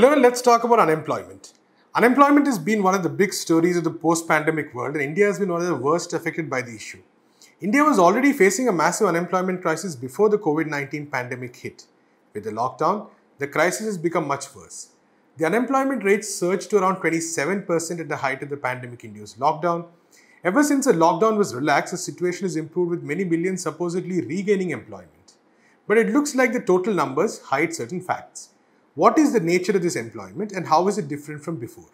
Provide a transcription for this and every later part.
Hello, and let's talk about unemployment. Unemployment has been one of the big stories of the post-pandemic world, and India has been one of the worst affected by the issue. India was already facing a massive unemployment crisis before the COVID-19 pandemic hit. With the lockdown, the crisis has become much worse. The unemployment rate surged to around 27% at the height of the pandemic-induced lockdown. Ever since the lockdown was relaxed, the situation has improved with many millions supposedly regaining employment. But it looks like the total numbers hide certain facts. What is the nature of this employment and how is it different from before?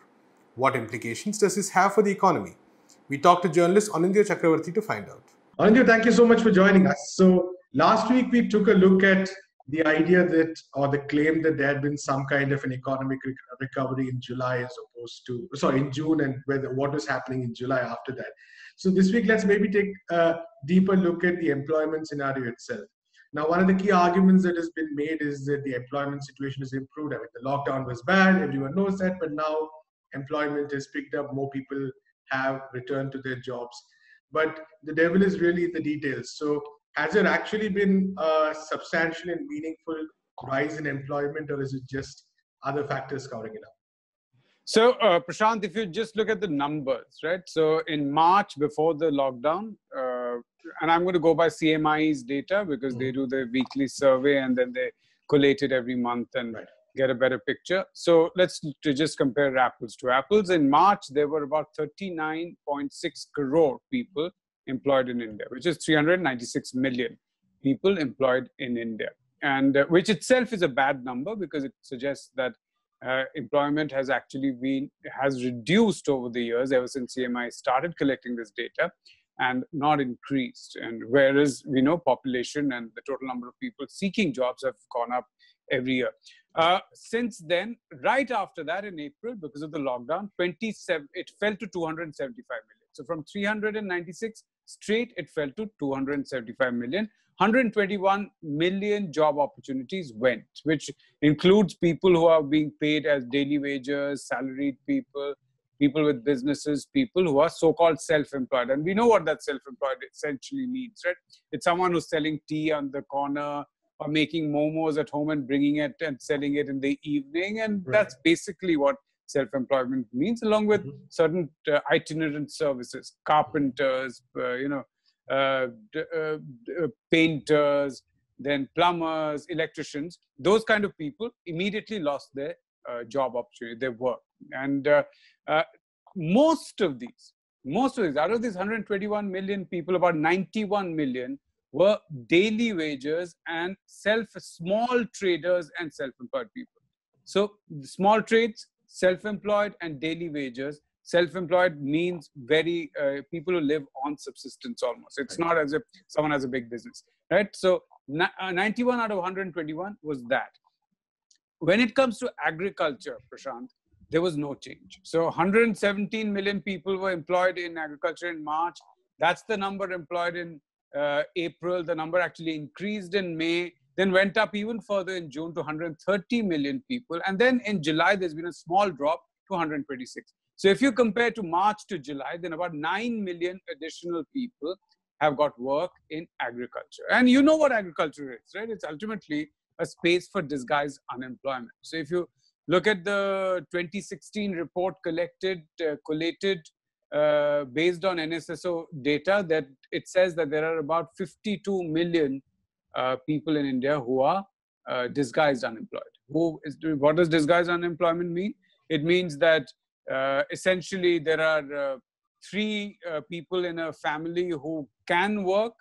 What implications does this have for the economy? We talked to journalist Aunindyo Chakravarty to find out. Aunindyo, thank you so much for joining us. So last week we took a look at the idea that, or the claim that there had been some kind of an economic recovery in July as opposed to, sorry, in June, and whether what was happening in July after that. So this week, let's maybe take a deeper look at the employment scenario itself. Now, one of the key arguments that has been made is that the employment situation has improved. I mean, the lockdown was bad, everyone knows that, but now employment has picked up, more people have returned to their jobs. But the devil is really in the details. So has there actually been a substantial and meaningful rise in employment, or is it just other factors covering it up? So, Prashant, if you just look at the numbers, right? So in March, before the lockdown, and I'm going to go by CMI's data because they do the weekly survey and then they collate it every month and get a better picture. So let's just compare apples to apples. In March, there were about 39.6 crore people employed in India, which is 396 million people employed in India. And which itself is a bad number because it suggests that employment has actually has reduced over the years ever since CMI started collecting this data, and not increased. And whereas we know population and the total number of people seeking jobs have gone up every year. Since then, right after that in April, because of the lockdown, it fell to 275 million. So from 396 straight, it fell to 275 million. 121 million job opportunities went, which includes people who are being paid as daily wagers, salaried people, people with businesses, people who are so-called self-employed. And we know what that self-employed essentially means, right? It's someone who's selling tea on the corner or making momos at home and bringing it and selling it in the evening. And that's basically what self-employment means, along with certain itinerant services, carpenters, painters, then plumbers, electricians. Those kind of people immediately lost their job opportunity, their work. And most of these, out of these 121 million people, about 91 million were daily wagers and small traders and self-employed people. So small trades, self-employed, and daily wagers. Self-employed means very people who live on subsistence almost. It's not as if someone has a big business, right? So 91 out of 121 was that. When it comes to agriculture, Prashant, there was no change. So 117 million people were employed in agriculture in March. That's the number employed in April. The number actually increased in May, then went up even further in June to 130 million people. And then in July, there's been a small drop to 126. So if you compare to March to July, then about 9 million additional people have got work in agriculture. And you know what agriculture is, right? It's ultimately a space for disguised unemployment. So if you look at the 2016 report collated based on NSSO data, that it says that there are about 52 million people in India who are disguised unemployed. What does disguised unemployment mean? It means that essentially there are three people in a family who can work,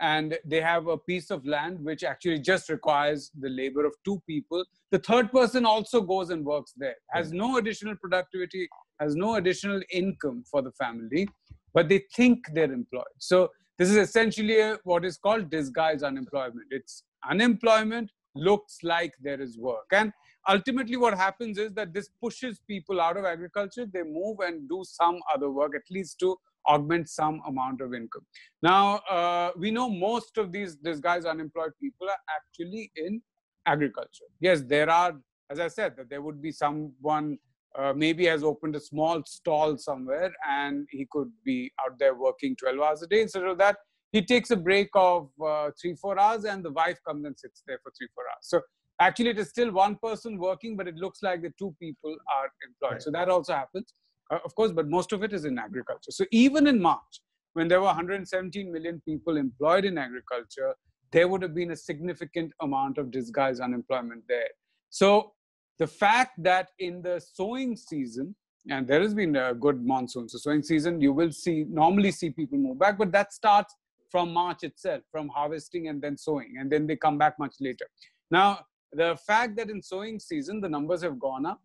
and they have a piece of land which actually just requires the labor of two people. The third person also goes and works there, has no additional productivity, has no additional income for the family, but they think they're employed. So this is essentially what is called disguised unemployment. It's unemployment looks like there is work. And ultimately what happens is that this pushes people out of agriculture. They move and do some other work, at least to augment some amount of income. Now, we know most of these disguised unemployed people are actually in agriculture. Yes, there are, as I said, that there would be someone maybe has opened a small stall somewhere and he could be out there working 12 hours a day. Instead of that, he takes a break of 3-4 hours and the wife comes and sits there for 3-4 hours. So Actually, it is still one person working, but it looks like the two people are employed. So that also happens, of course, but most of it is in agriculture. So even in March, when there were 117 million people employed in agriculture, there would have been a significant amount of disguised unemployment there. So the fact that in the sowing season, and there has been a good monsoon, so sowing season, you will see, normally see people move back, but that starts from March itself, from harvesting and then sowing, and then they come back much later. Now, the fact that in sowing season, the numbers have gone up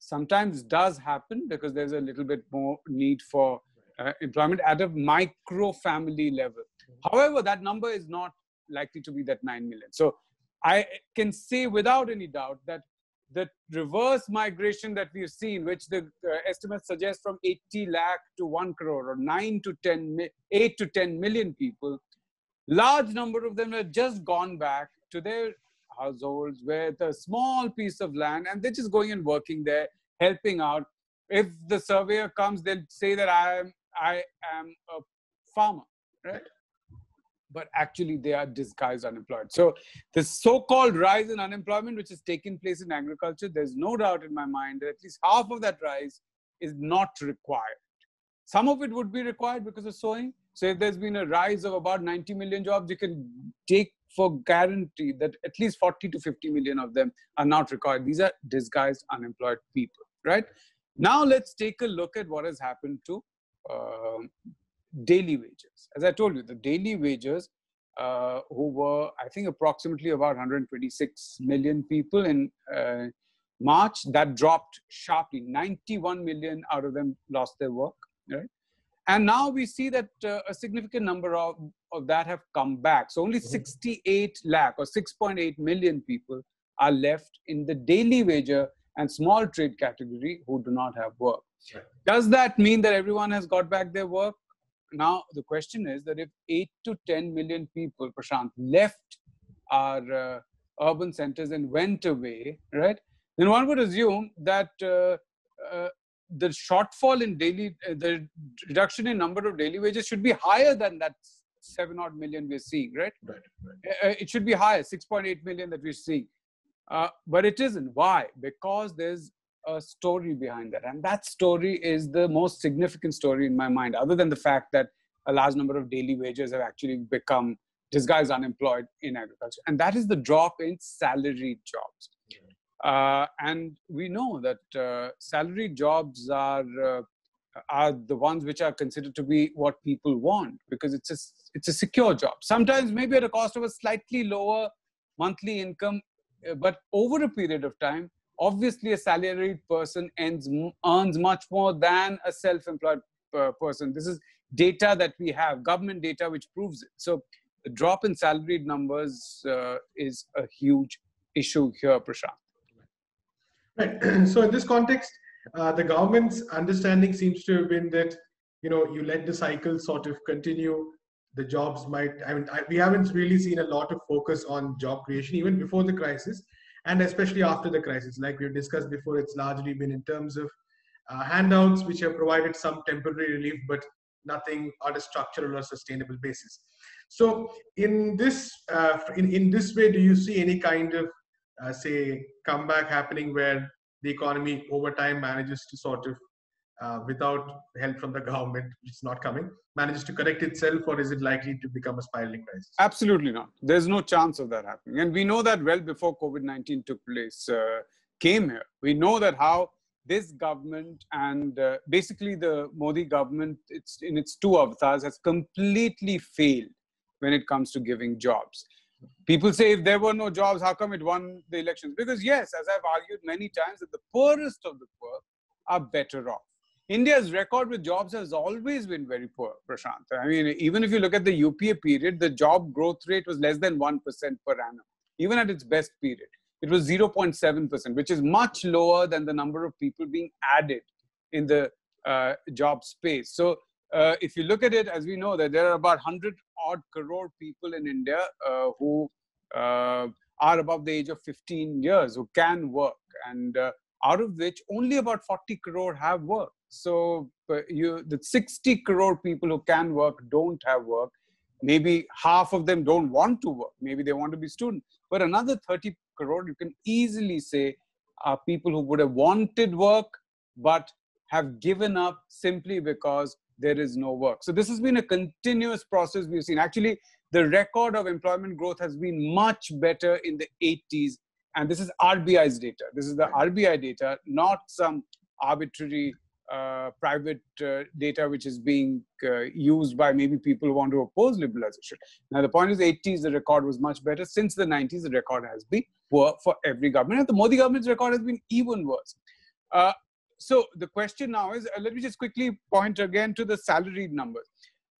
sometimes does happen because there's a little bit more need for employment at a micro family level. However, that number is not likely to be that 9 million. So I can say without any doubt that the reverse migration that we've seen, which the estimates suggest from 80 lakh to 1 crore or 8 to 10 million people, large number of them have just gone back to their households with a small piece of land, and they're just going and working there, helping out. If the surveyor comes, they'll say that I am a farmer, right? But actually they are disguised unemployed. So the so-called rise in unemployment, which has taken place in agriculture, there's no doubt in my mind that at least half of that rise is not required. Some of it would be required because of sowing. So if there's been a rise of about 90 million jobs, you can take for guarantee that at least 40 to 50 million of them are not required. These are disguised unemployed people, right? Now let's take a look at what has happened to daily wages. As I told you, the daily wages who were, I think, approximately about 126 million people in March, that dropped sharply. 91 million out of them lost their work, right? And now we see that a significant number of that have come back. So only 68 lakh or 6.8 million people are left in the daily wager and small trade category who do not have work. Right. Does that mean that everyone has got back their work? Now, the question is that if 8 to 10 million people, Prashant, left our urban centers and went away, right? Then one would assume that the shortfall in daily, the reduction in number of daily wages should be higher than that 7 odd million we're seeing, right? Right. It should be higher, 6.8 million that we're seeing. But it isn't. Why? Because there's a story behind that. And that story is the most significant story in my mind, other than the fact that a large number of daily wages have actually become disguised unemployed in agriculture. And that is the drop in salaried jobs. And we know that salaried jobs are the ones which are considered to be what people want because it's a secure job. Sometimes maybe at a cost of a slightly lower monthly income, but over a period of time, obviously a salaried person earns much more than a self-employed person. This is data that we have, government data which proves it. So the drop in salaried numbers is a huge issue here, Prashant. Right. So in this context, the government's understanding seems to have been that, you know, you let the cycle sort of continue. The jobs might, I mean, we haven't really seen a lot of focus on job creation even before the crisis and especially after the crisis. Like we've discussed before, it's largely been in terms of handouts which have provided some temporary relief, but nothing on a structural or sustainable basis. So in this way, do you see any kind of say comeback happening where the economy over time manages to sort of without help from the government, which is not coming, manages to correct itself, or is it likely to become a spiraling crisis? Absolutely not. There's no chance of that happening. And we know that well before COVID-19 took place, came here. We know that how this government and basically the Modi government, it's in its two avatars, has completely failed when it comes to giving jobs. People say if there were no jobs, how come it won the elections? Because yes, as I've argued many times, that the poorest of the poor are better off. India's record with jobs has always been very poor, Prashant. I mean, even if you look at the UPA period, the job growth rate was less than 1% per annum. Even at its best period, it was 0.7%, which is much lower than the number of people being added in the job space. So if you look at it, as we know that there are about 100 odd crore people in India who are above the age of 15 years, who can work, and out of which only about 40 crore have work. So the 60 crore people who can work don't have work. Maybe half of them don't want to work. Maybe they want to be students. But another 30 crore, you can easily say are people who would have wanted work but have given up simply because there is no work. So this has been a continuous process we've seen. Actually, the record of employment growth has been much better in the 80s. And this is RBI's data. This is the RBI data, not some arbitrary private data which is being used by maybe people who want to oppose liberalization. Now, the point is, 80s, the record was much better. Since the 90s, the record has been poor for every government. And the Modi government's record has been even worse. So the question now is, let me just quickly point again to the salaried numbers.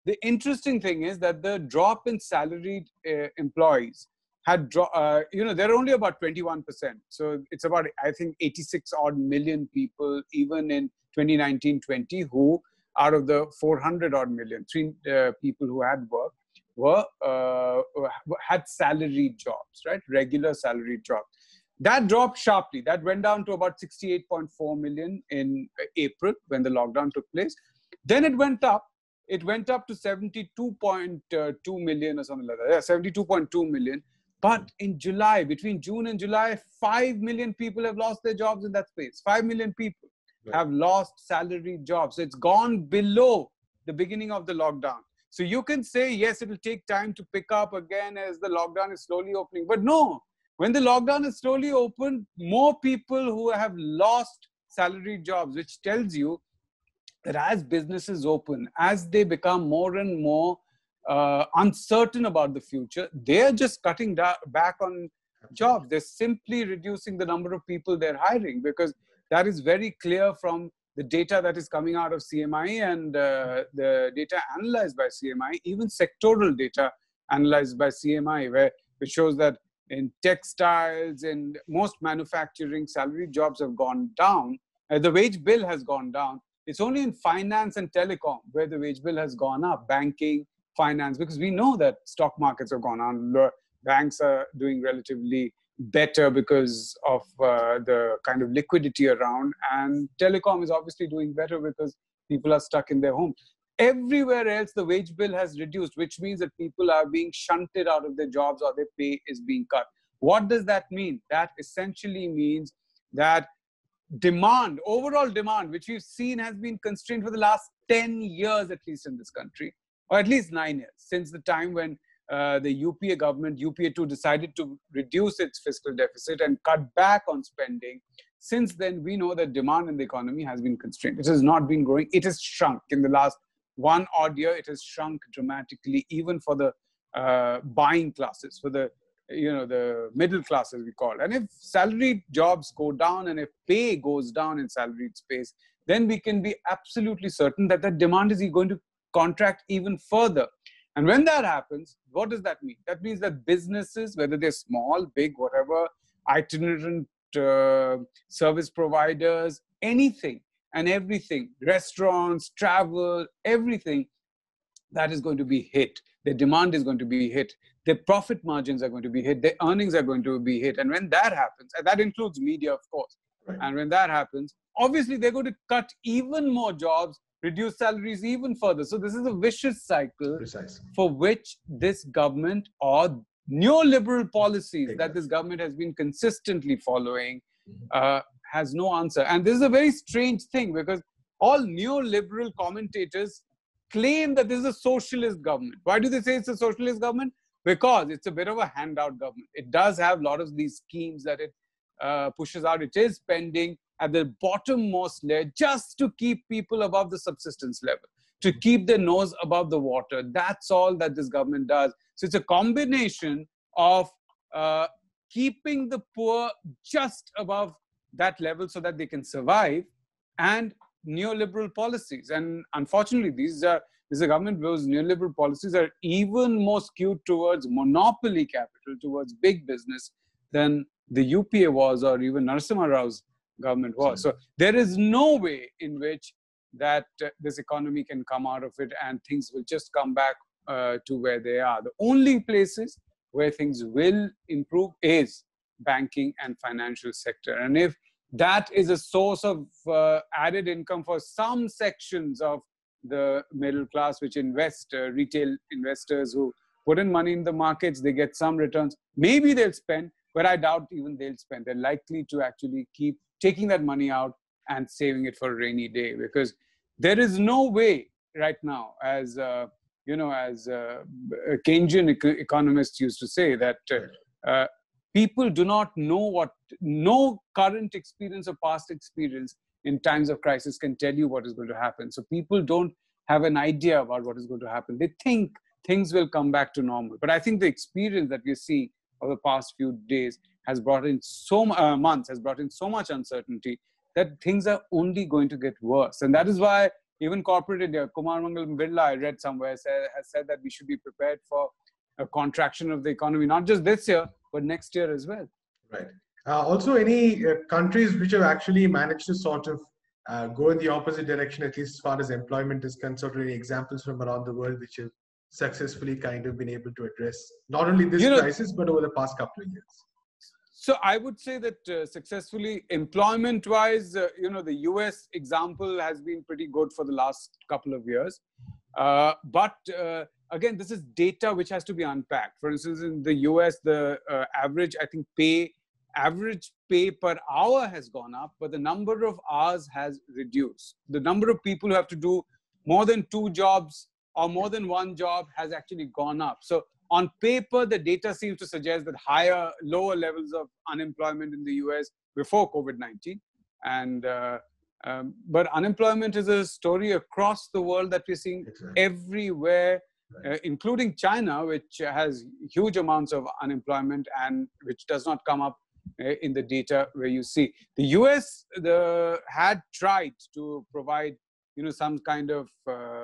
The interesting thing is that the drop in salaried employees had, they're only about 21%. So it's about, I think, 86 odd million people, even in 2019-20, who out of the 400 odd million, people who had work, had salaried jobs, right? Regular salaried jobs. That dropped sharply. That went down to about 68.4 million in April when the lockdown took place. Then it went up. It went up to 72.2 million or something like that. Yeah, 72.2 million. But in July, between June and July, 5 million people have lost their jobs in that space. 5 million people have lost salaried jobs. So it's gone below the beginning of the lockdown. So you can say, yes, it will take time to pick up again as the lockdown is slowly opening. But no, when the lockdown is slowly open, more people who have lost salaried jobs, which tells you that as businesses open, as they become more and more uncertain about the future, they're just cutting back on jobs. They're simply reducing the number of people they're hiring, because that is very clear from the data that is coming out of CMI and the data analyzed by CMI, even sectoral data analyzed by CMI, where it shows that in textiles and most manufacturing, salary jobs have gone down. The wage bill has gone down. It's only in finance and telecom where the wage bill has gone up, banking, finance, because we know that stock markets have gone on. Banks are doing relatively better because of the kind of liquidity around, and telecom is obviously doing better because people are stuck in their homes. Everywhere else, the wage bill has reduced, which means that people are being shunted out of their jobs or their pay is being cut. What does that mean? That essentially means that demand, overall demand, which we've seen has been constrained for the last 10 years, at least in this country, or at least 9 years, since the time when the UPA government, UPA2, decided to reduce its fiscal deficit and cut back on spending. Since then, we know that demand in the economy has been constrained. It has not been growing. It has shrunk. In the last one odd year, it has shrunk dramatically, even for the buying classes, for the the middle class, as we call it. And if salaried jobs go down and if pay goes down in salaried space, then we can be absolutely certain that the demand is going to contract even further. And when that happens, what does that mean? That means that businesses, whether they're small, big, whatever, itinerant service providers, anything and everything, restaurants, travel, everything, that is going to be hit. Their demand is going to be hit. Their profit margins are going to be hit. Their earnings are going to be hit. And when that happens, and that includes media, of course. Right. And when that happens, obviously, they're going to cut even more jobs, reduce salaries even further. So this is a vicious cycle for which this government or neoliberal policies that this government has been consistently following has no answer. And this is a very strange thing, because all neoliberal commentators claim that this is a socialist government. Why do they say it's a socialist government? Because it's a bit of a handout government. It does have a lot of these schemes that it pushes out. It is spending at the bottommost layer just to keep people above the subsistence level, to keep their nose above the water. That's all that this government does. So it's a combination of keeping the poor just above that level so that they can survive, and neoliberal policies. And unfortunately, this government whose neoliberal policies are even more skewed towards monopoly capital, towards big business, than the UPA was, or even Narasimha Rao's government was. So there is no way in which that this economy can come out of it and things will just come back to where they are. The only places where things will improve is banking and financial sector. And if that is a source of added income for some sections of the middle class, which invest, retail investors who put in money in the markets, they get some returns. Maybe they'll spend, but I doubt even they'll spend. They're likely to actually keep taking that money out and saving it for a rainy day, because there is no way right now, as Keynesian economists used to say, that people do not know what, no current experience or past experience in times of crisis can tell you what is going to happen. So people don't have an idea about what is going to happen. They think things will come back to normal. But I think the experience that we see of the past few days has brought in so months, has brought in so much uncertainty that things are only going to get worse. And that is why even corporate India, Kumar Mangalam Birla, I read somewhere, has said that we should be prepared for a contraction of the economy, not just this year, but next year as well. Right. Also, any countries which have actually managed to sort of go in the opposite direction, at least as far as employment is concerned, any examples from around the world which have successfully kind of been able to address not only this crisis, but over the past couple of years? So I would say that successfully, employment-wise, the US example has been pretty good for the last couple of years. But again, this is data which has to be unpacked. For instance, in the US, the average pay per hour has gone up, but the number of hours has reduced. The number of people who have to do more than two jobs or more than one job has actually gone up. So on paper, the data seems to suggest that lower levels of unemployment in the US before COVID-19. And, but unemployment is a story across the world that we're seeing everywhere, including China, which has huge amounts of unemployment and which does not come up in the data where you see. The US had tried to provide some kind of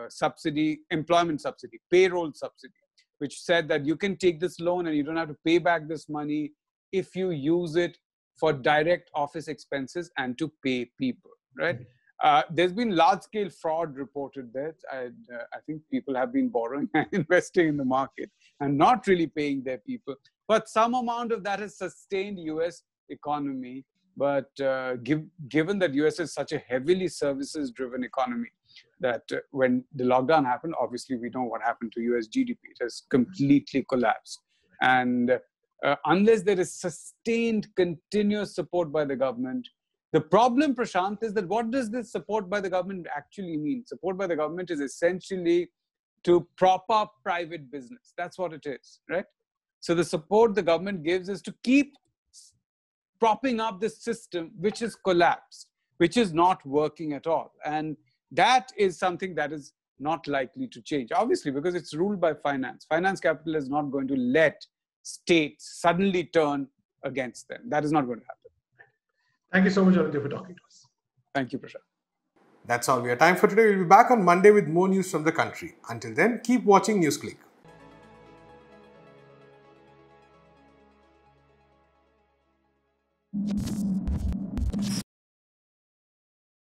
subsidy, employment subsidy, payroll subsidy, which said that you can take this loan and you don't have to pay back this money if you use it for direct office expenses and to pay people, right? There's been large-scale fraud reported there. I think people have been borrowing and investing in the market and not really paying their people. But some amount of that has sustained US economy. But given that US is such a heavily services-driven economy, that when the lockdown happened, obviously we know what happened to US GDP. It has completely collapsed. And unless there is sustained, continuous support by the government, the problem, Prashant, is that what does this support by the government actually mean? Support by the government is essentially to prop up private business. That's what it is, right? So the support the government gives is to keep propping up the system, which is collapsed, which is not working at all. And that is something that is not likely to change, obviously, because it's ruled by finance. Finance capital is not going to let states suddenly turn against them. That is not going to happen. Thank you so much, Aunindyo, for talking to us. Thank you, Prashant. That's all we have time for today. We'll be back on Monday with more news from the country. Until then, keep watching NewsClick.